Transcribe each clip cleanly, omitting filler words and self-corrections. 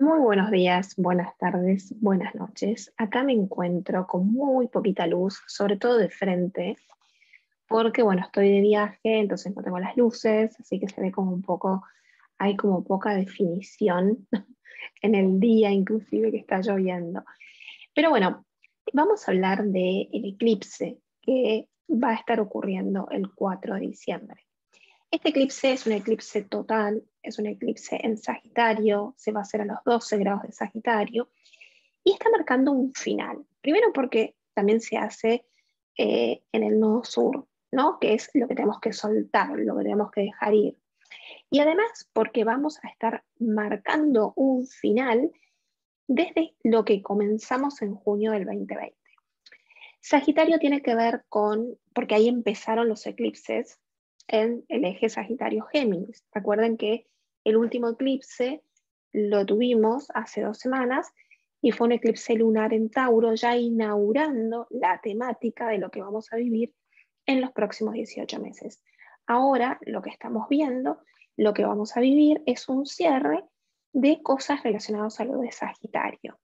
Muy buenos días, buenas tardes, buenas noches. Acá me encuentro con muy poquita luz, sobre todo de frente, porque bueno, estoy de viaje, entonces no tengo las luces, así que se ve como un poco, hay como poca definición en el día, inclusive que está lloviendo. Pero bueno, vamos a hablar del eclipse que va a estar ocurriendo el 4 de diciembre. Este eclipse es un eclipse total, es un eclipse en Sagitario, se va a hacer a los 12 grados de Sagitario, y está marcando un final. Primero porque también se hace en el Nudo Sur, ¿no? Que es lo que tenemos que soltar, lo que tenemos que dejar ir. Y además porque vamos a estar marcando un final desde lo que comenzamos en junio del 2020. Sagitario tiene que ver con, porque ahí empezaron los eclipses, en el eje Sagitario-Géminis. Recuerden que el último eclipse lo tuvimos hace 2 semanas y fue un eclipse lunar en Tauro, ya inaugurando la temática de lo que vamos a vivir en los próximos 18 meses. Ahora lo que estamos viendo, lo que vamos a vivir es un cierre de cosas relacionadas a lo de Sagitario.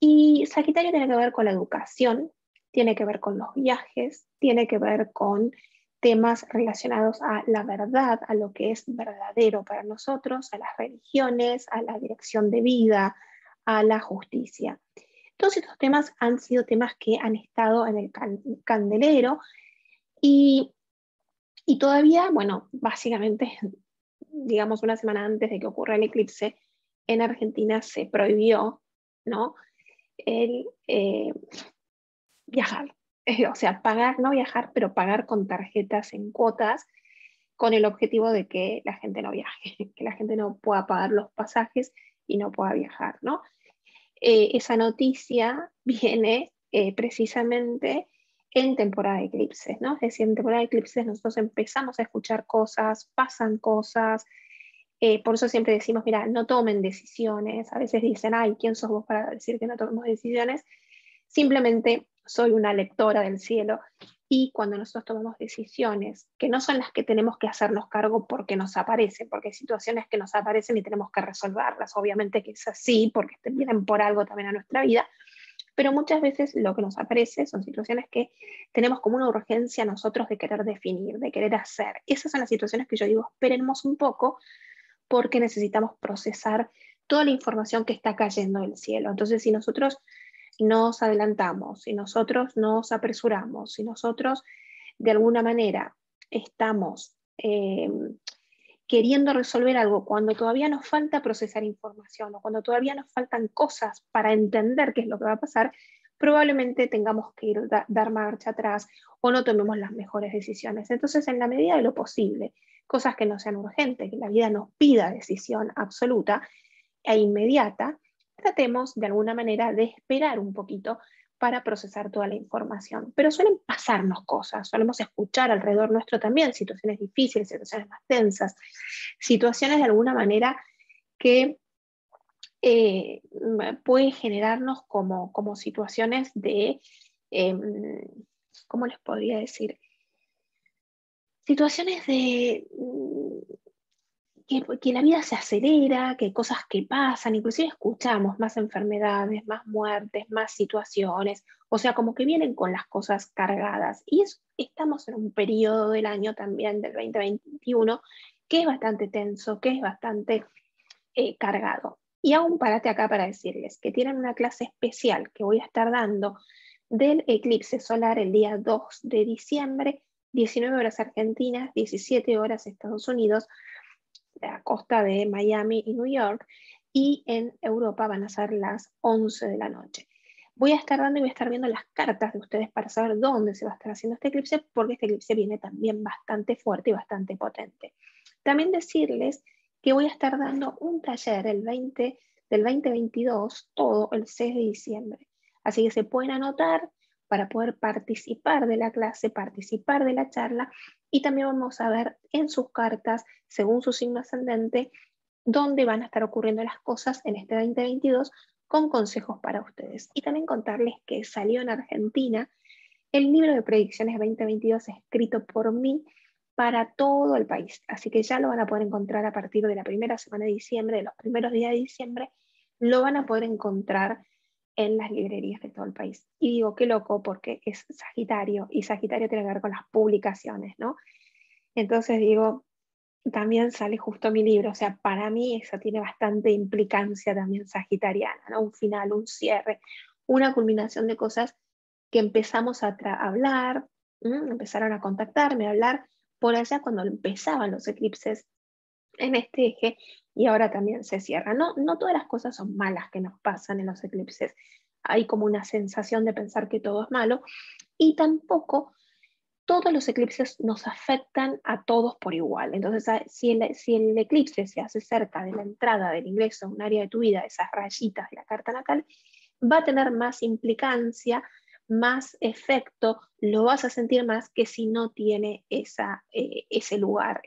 Y Sagitario tiene que ver con la educación, tiene que ver con los viajes, tiene que ver con temas relacionados a la verdad, a lo que es verdadero para nosotros, a las religiones, a la dirección de vida, a la justicia. Todos estos temas han sido temas que han estado en el candelero y todavía, bueno, básicamente, digamos 1 semana antes de que ocurra el eclipse, en Argentina se prohibió, ¿no?, el viajar. O sea, pagar, no viajar, pero pagar con tarjetas en cuotas, con el objetivo de que la gente no viaje, que la gente no pueda pagar los pasajes y no pueda viajar, ¿no? Esa noticia viene precisamente en temporada de eclipses, ¿no? Es decir, en temporada de eclipses nosotros empezamos a escuchar cosas, pasan cosas, por eso siempre decimos, mira, no tomen decisiones. A veces dicen, ay, ¿quién sos vos para decir que no tomemos decisiones? Simplemente soy una lectora del cielo, y cuando nosotros tomamos decisiones que no son las que tenemos que hacernos cargo porque nos aparecen, porque hay situaciones que nos aparecen y tenemos que resolverlas, obviamente que es así, porque vienen por algo también a nuestra vida, pero muchas veces lo que nos aparece son situaciones que tenemos como una urgencia nosotros de querer definir, de querer hacer. Esas son las situaciones que yo digo, esperemos un poco, porque necesitamos procesar toda la información que está cayendo del cielo. Entonces, si nosotros nos adelantamos, si nosotros nos apresuramos, si nosotros de alguna manera estamos queriendo resolver algo cuando todavía nos falta procesar información o cuando todavía nos faltan cosas para entender qué es lo que va a pasar, probablemente tengamos que ir dar marcha atrás o no tomemos las mejores decisiones. Entonces, en la medida de lo posible, cosas que no sean urgentes, que la vida nos pida decisión absoluta e inmediata, tratemos de alguna manera de esperar un poquito para procesar toda la información. Pero suelen pasarnos cosas, solemos escuchar alrededor nuestro también situaciones difíciles, situaciones más tensas, situaciones de alguna manera que pueden generarnos como situaciones de, ¿cómo les podría decir? Situaciones de que la vida se acelera, que hay cosas que pasan, inclusive escuchamos más enfermedades, más muertes, más situaciones, o sea, como que vienen con las cosas cargadas. Y estamos en un periodo del año también, del 2021, que es bastante tenso, que es bastante cargado. Y hago un parate acá para decirles que tienen una clase especial que voy a estar dando del eclipse solar el día 2 de diciembre, 19 horas Argentina, 17 horas Estados Unidos, la costa de Miami y New York, y en Europa van a ser las 11 de la noche. Voy a estar dando y voy a estar viendo las cartas de ustedes para saber dónde se va a estar haciendo este eclipse, porque este eclipse viene también bastante fuerte y bastante potente. También decirles que voy a estar dando un taller del 2022, todo el 6 de diciembre. Así que se pueden anotar para poder participar de la clase, participar de la charla, y también vamos a ver en sus cartas, según su signo ascendente, dónde van a estar ocurriendo las cosas en este 2022 con consejos para ustedes. Y también contarles que salió en Argentina el libro de predicciones 2022 escrito por mí para todo el país. Así que ya lo van a poder encontrar a partir de la primera semana de diciembre, de los primeros días de diciembre, lo van a poder encontrar en las librerías de todo el país. Y digo, qué loco, porque es Sagitario, y Sagitario tiene que ver con las publicaciones, ¿no? Entonces digo, también sale justo mi libro, o sea, para mí eso tiene bastante implicancia también sagitariana, ¿no? Un final, un cierre, una culminación de cosas que empezamos a hablar, empezaron a contactarme, a hablar por allá cuando empezaban los eclipses en este eje, y ahora también se cierra. No todas las cosas son malas que nos pasan en los eclipses, hay como una sensación de pensar que todo es malo, y tampoco todos los eclipses nos afectan a todos por igual. Entonces, si el eclipse se hace cerca de la entrada, del ingreso a un área de tu vida, esas rayitas de la carta natal, va a tener más implicancia, más efecto, lo vas a sentir más que si no tiene ese lugar,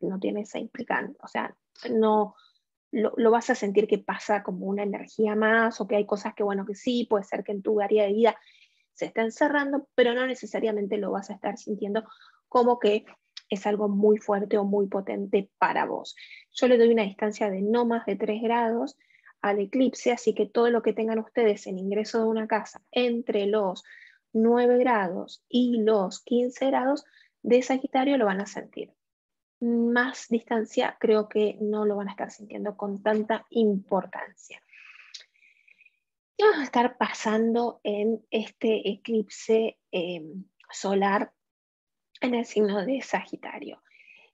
no tiene esa implicancia, o sea, no lo vas a sentir que pasa como una energía más, o que hay cosas que, bueno, que sí, puede ser que en tu área de vida se está encerrando, pero no necesariamente lo vas a estar sintiendo como que es algo muy fuerte o muy potente para vos. Yo le doy una distancia de no más de 3 grados al eclipse, así que todo lo que tengan ustedes en ingreso de una casa entre los 9 grados y los 15 grados de Sagitario lo van a sentir. Más distancia creo que no lo van a estar sintiendo con tanta importancia. ¿Qué va a estar pasando en este eclipse solar en el signo de Sagitario?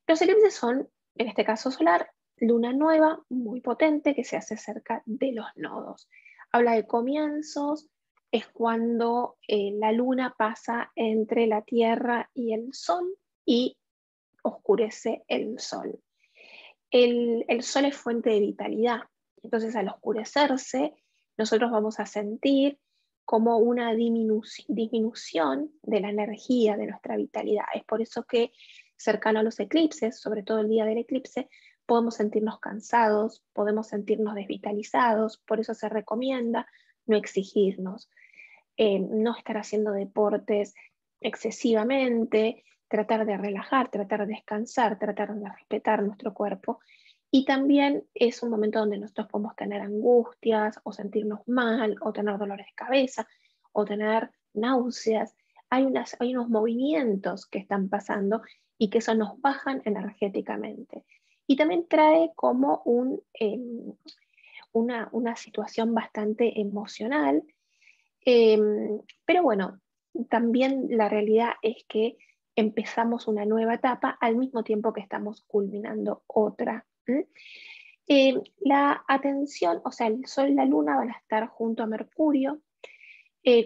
Los eclipses son, en este caso solar, luna nueva, muy potente, que se hace cerca de los nodos. Habla de comienzos, es cuando la luna pasa entre la Tierra y el Sol y oscurece el Sol. El Sol es fuente de vitalidad, entonces al oscurecerse, nosotros vamos a sentir como una disminución de la energía, de nuestra vitalidad. Es por eso que cercano a los eclipses, sobre todo el día del eclipse, podemos sentirnos cansados, podemos sentirnos desvitalizados, por eso se recomienda no exigirnos, no estar haciendo deportes excesivamente, tratar de relajar, tratar de descansar, tratar de respetar nuestro cuerpo. Y también es un momento donde nosotros podemos tener angustias, o sentirnos mal, o tener dolores de cabeza, o tener náuseas. Hay unos movimientos que están pasando y que eso nos bajan energéticamente. Y también trae como una situación bastante emocional. Pero bueno, también la realidad es que empezamos una nueva etapa al mismo tiempo que estamos culminando otra. La atención, o sea, el Sol y la Luna van a estar junto a Mercurio,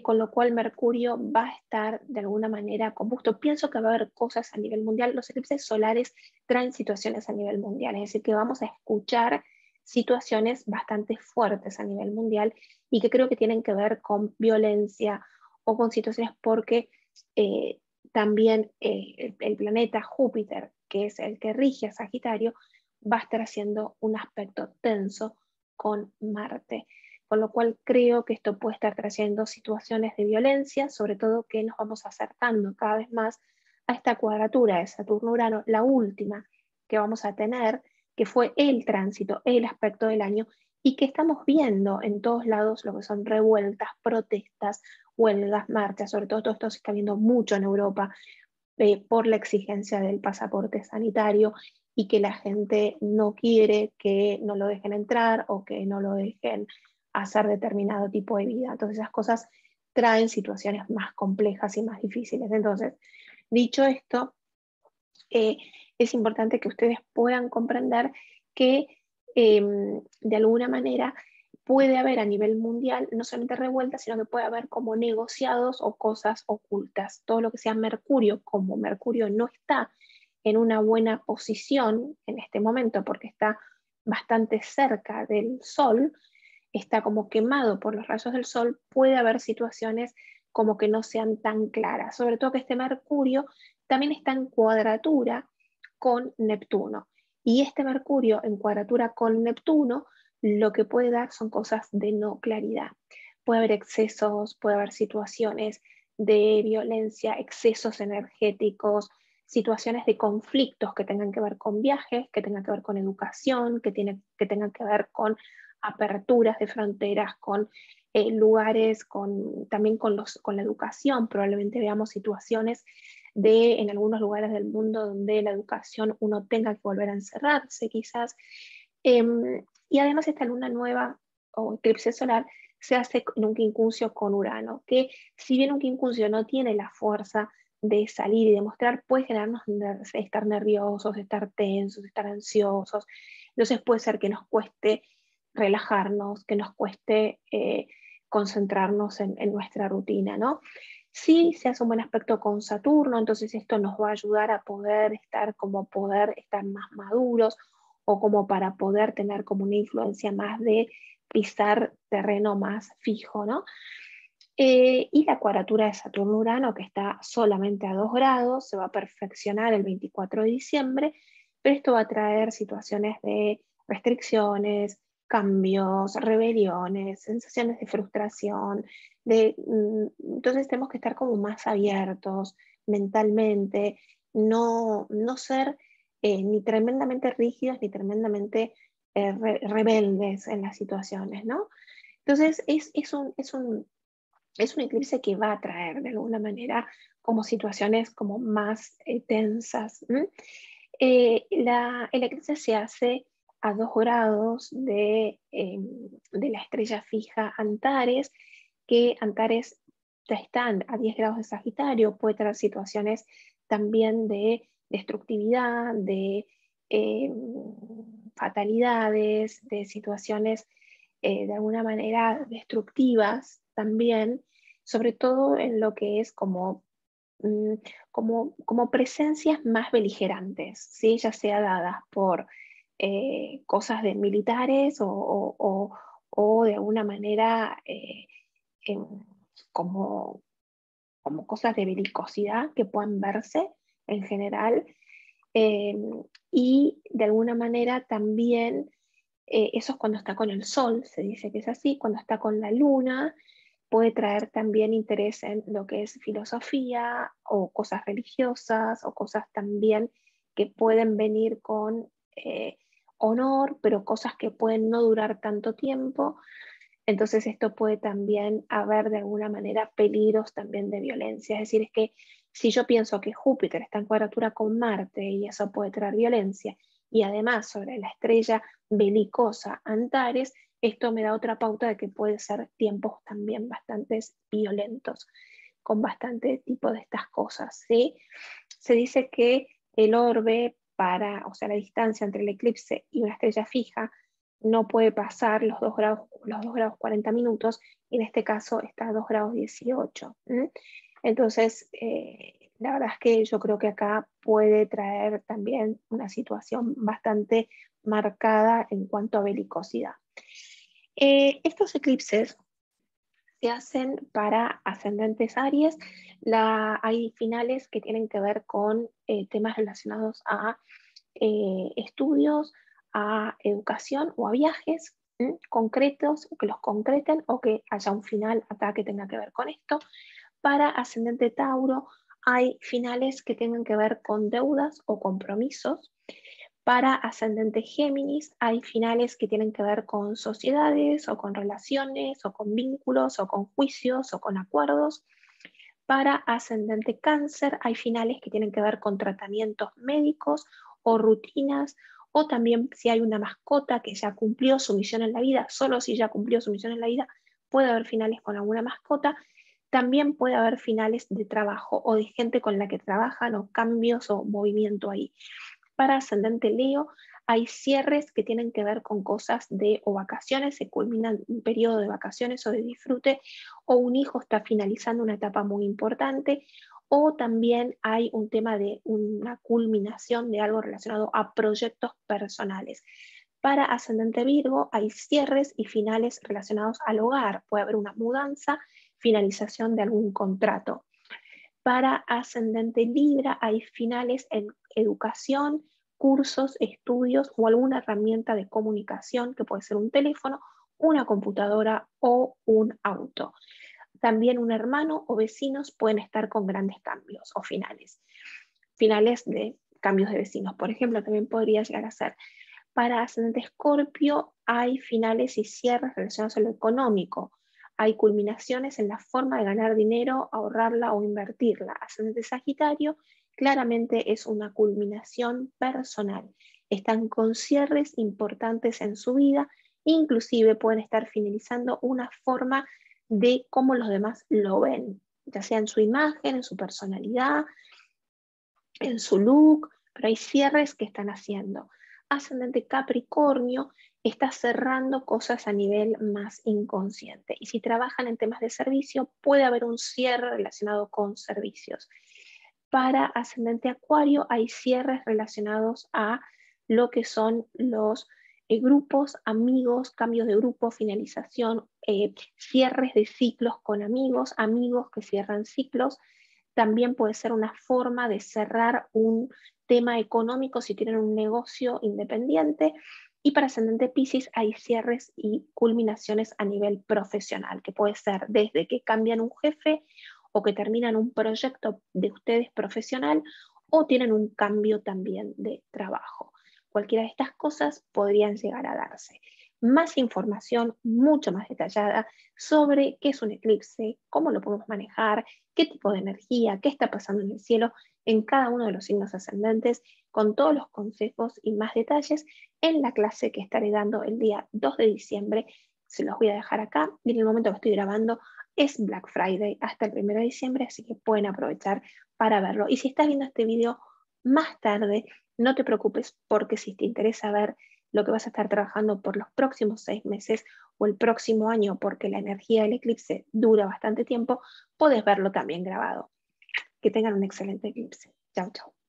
con lo cual Mercurio va a estar de alguna manera compuesto. Pienso que va a haber cosas a nivel mundial, los eclipses solares traen situaciones a nivel mundial, es decir, que vamos a escuchar situaciones bastante fuertes a nivel mundial y que creo que tienen que ver con violencia o con situaciones porque también el planeta Júpiter, que es el que rige a Sagitario, va a estar haciendo un aspecto tenso con Marte, con lo cual creo que esto puede estar trayendo situaciones de violencia, sobre todo que nos vamos acercando cada vez más a esta cuadratura de Saturno-Urano, la última que vamos a tener, que fue el tránsito, el aspecto del año, y que estamos viendo en todos lados lo que son revueltas, protestas, huelgas, marchas, sobre todo esto se está viendo mucho en Europa, por la exigencia del pasaporte sanitario, y que la gente no quiere que no lo dejen entrar o que no lo dejen hacer determinado tipo de vida. Entonces esas cosas traen situaciones más complejas y más difíciles. Entonces, dicho esto, es importante que ustedes puedan comprender que de alguna manera puede haber a nivel mundial no solamente revueltas, sino que puede haber como negociados o cosas ocultas. Todo lo que sea Mercurio, como Mercurio no está en una buena posición en este momento, porque está bastante cerca del Sol, está como quemado por los rayos del Sol, puede haber situaciones como que no sean tan claras, sobre todo que este Mercurio también está en cuadratura con Neptuno, y este Mercurio en cuadratura con Neptuno lo que puede dar son cosas de no claridad, puede haber excesos, puede haber situaciones de violencia, excesos energéticos, situaciones de conflictos que tengan que ver con viajes, que tengan que ver con educación, que tengan que ver con aperturas de fronteras, con lugares, también con la educación. Probablemente veamos situaciones en algunos lugares del mundo donde la educación uno tenga que volver a encerrarse quizás. Y además esta luna nueva o eclipse solar se hace en un quincuncio con Urano, que si bien un quincuncio no tiene la fuerza de salir y demostrar, puede generarnos estar nerviosos, estar tensos, estar ansiosos. Entonces puede ser que nos cueste relajarnos, que nos cueste concentrarnos en nuestra rutina, ¿no? Sí, se hace un buen aspecto con Saturno, entonces esto nos va a ayudar a poder estar más maduros, o como para poder tener como una influencia más de pisar terreno más fijo, ¿no? Y la cuadratura de Saturno-Urano, que está solamente a 2 grados, se va a perfeccionar el 24 de diciembre, pero esto va a traer situaciones de restricciones, cambios, rebeliones, sensaciones de frustración. Entonces tenemos que estar como más abiertos mentalmente, no ser ni tremendamente rígidos ni tremendamente rebeldes en las situaciones, ¿no? Entonces es un eclipse que va a traer de alguna manera como situaciones como más tensas. El eclipse se hace a 2 grados de la estrella fija Antares, que Antares está a 10 grados de Sagitario, puede traer situaciones también de destructividad, de fatalidades, de situaciones de alguna manera destructivas también, sobre todo en lo que es como presencias más beligerantes, ¿sí? Ya sea dadas por cosas de militares o de alguna manera como cosas de belicosidad que puedan verse en general, y de alguna manera también eso es cuando está con el sol, se dice que es así. Cuando está con la luna puede traer también interés en lo que es filosofía o cosas religiosas o cosas también que pueden venir con honor, pero cosas que pueden no durar tanto tiempo. Entonces esto puede también haber de alguna manera peligros también de violencia. Es decir, es que si yo pienso que Júpiter está en cuadratura con Marte y eso puede traer violencia, y además sobre la estrella belicosa Antares, esto me da otra pauta de que puede ser tiempos también bastante violentos, con bastante tipo de estas cosas, ¿sí? Se dice que el orbe, la distancia entre el eclipse y una estrella fija, no puede pasar los 2 grados 40 minutos, y en este caso está a 2 grados 18. Entonces, la verdad es que yo creo que acá puede traer también una situación bastante marcada en cuanto a belicosidad. Estos eclipses se hacen para ascendentes Aries. Hay finales que tienen que ver con temas relacionados a estudios, a educación o a viajes concretos, que los concreten o que haya un final acá que tenga que ver con esto. Para ascendente Tauro hay finales que tengan que ver con deudas o compromisos. Para ascendente Géminis hay finales que tienen que ver con sociedades o con relaciones o con vínculos o con juicios o con acuerdos. Para ascendente Cáncer hay finales que tienen que ver con tratamientos médicos o rutinas, o también si hay una mascota que ya cumplió su misión en la vida. Solo si ya cumplió su misión en la vida puede haber finales con alguna mascota. También puede haber finales de trabajo o de gente con la que trabajan, o cambios o movimiento ahí. Para ascendente Leo hay cierres que tienen que ver con cosas o vacaciones, se culmina un periodo de vacaciones o de disfrute, o un hijo está finalizando una etapa muy importante, o también hay un tema de una culminación de algo relacionado a proyectos personales. Para ascendente Virgo hay cierres y finales relacionados al hogar, puede haber una mudanza, finalización de algún contrato. Para ascendente Libra hay finales en educación, cursos, estudios o alguna herramienta de comunicación, que puede ser un teléfono, una computadora o un auto. También un hermano o vecinos pueden estar con grandes cambios o finales. Finales de cambios de vecinos, por ejemplo, también podría llegar a ser. Para ascendente Escorpio hay finales y cierres relacionados a lo económico. Hay culminaciones en la forma de ganar dinero, ahorrarla o invertirla. Ascendente Sagitario claramente es una culminación personal. Están con cierres importantes en su vida, inclusive pueden estar finalizando una forma de cómo los demás lo ven, ya sea en su imagen, en su personalidad, en su look, pero hay cierres que están haciendo. Ascendente Capricornio está cerrando cosas a nivel más inconsciente. Y si trabajan en temas de servicio, puede haber un cierre relacionado con servicios. Para ascendente Acuario hay cierres relacionados a lo que son los grupos, amigos, cambios de grupo, finalización, cierres de ciclos con amigos, amigos que cierran ciclos. También puede ser una forma de cerrar un tema económico si tienen un negocio independiente. Y para ascendente Piscis hay cierres y culminaciones a nivel profesional, que puede ser desde que cambian un jefe o que terminan un proyecto de ustedes profesional o tienen un cambio también de trabajo. Cualquiera de estas cosas podrían llegar a darse. Más información, mucho más detallada, sobre qué es un eclipse, cómo lo podemos manejar, qué tipo de energía, qué está pasando en el cielo, en cada uno de los signos ascendentes, con todos los consejos y más detalles en la clase que estaré dando el día 2 de diciembre. Se los voy a dejar acá. En el momento que estoy grabando es Black Friday hasta el 1 de diciembre, así que pueden aprovechar para verlo. Y si estás viendo este video más tarde, no te preocupes, porque si te interesa ver lo que vas a estar trabajando por los próximos 6 meses o el próximo año, porque la energía del eclipse dura bastante tiempo, podés verlo también grabado. Que tengan un excelente eclipse. Chau, chau.